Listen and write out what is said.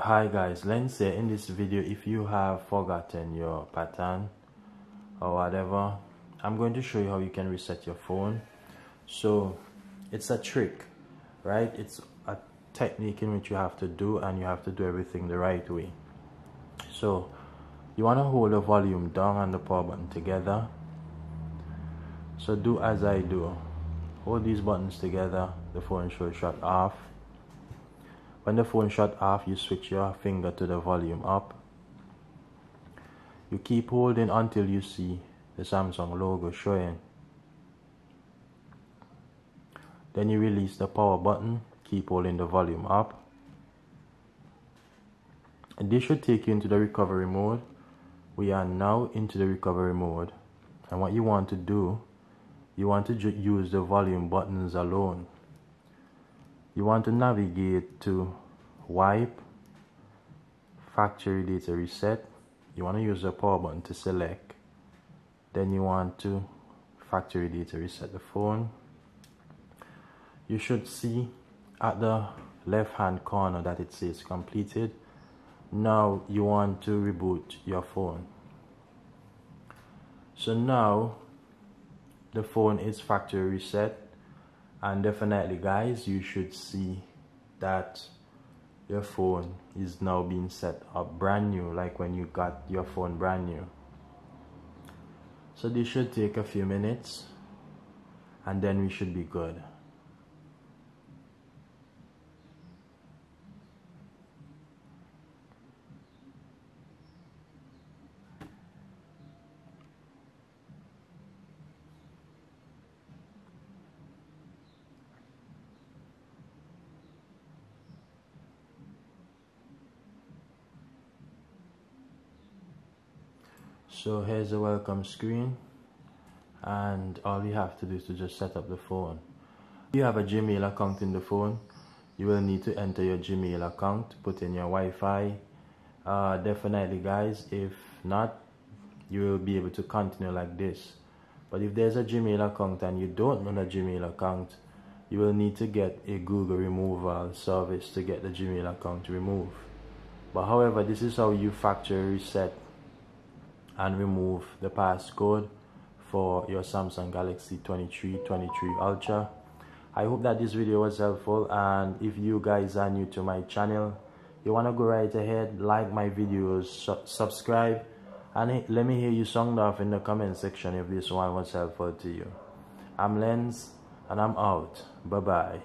Hi guys, Lenz here. In this video, if you have forgotten your pattern or whatever, I'm going to show you how you can reset your phone. So it's a trick, right? It's a technique in which you have to do, and you have to do everything the right way. So you want to hold the volume down and the power button together. So do as I do. Hold these buttons together. The phone should shut off. When the phone shut off, you switch your finger to the volume up. You keep holding until you see the Samsung logo showing. Then you release the power button, keep holding the volume up. And this should take you into the recovery mode. We are now into the recovery mode. And what you want to do, you want to use the volume buttons alone. You want to navigate to wipe, factory data reset. You want to use the power button to select. Then you want to factory data reset the phone. You should see at the left hand corner that it says completed. Now you want to reboot your phone. So now the phone is factory reset. And definitely guys, you should see that your phone is now being set up brand new, like when you got your phone brand new. So this should take a few minutes and then we should be good. So here's the welcome screen, and all you have to do is to just set up the phone. If you have a Gmail account in the phone, you will need to enter your Gmail account, put in your Wi-Fi. Definitely guys, if not, you will be able to continue like this. But if there's a Gmail account and you don't run a Gmail account, you will need to get a Google removal service to get the Gmail account removed. But however, this is how you factory reset and remove the passcode for your Samsung Galaxy S23 Ultra. I hope that this video was helpful, and if you guys are new to my channel, you want to go right ahead, like my videos, subscribe, and let me hear you sound off in the comment section if this one was helpful to you. I'm Lenz, and I'm out. Bye bye.